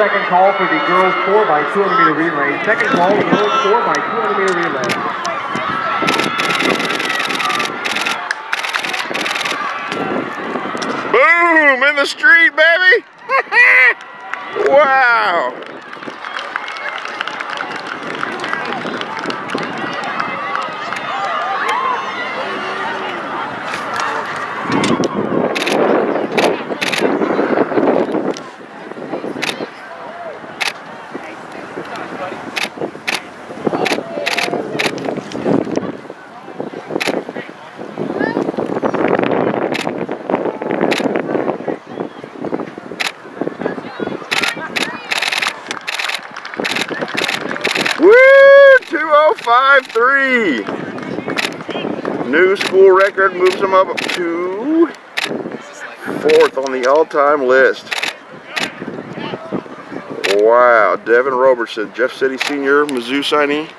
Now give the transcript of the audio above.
second call for the girls 4x200 meter relay. Second call, girls 4x200 meter relay. Boom! In the street, baby! Wow! Three. New school record moves them up to 4th on the all-time list. Wow, Devin Roberson, Jeff City senior, Mizzou signee.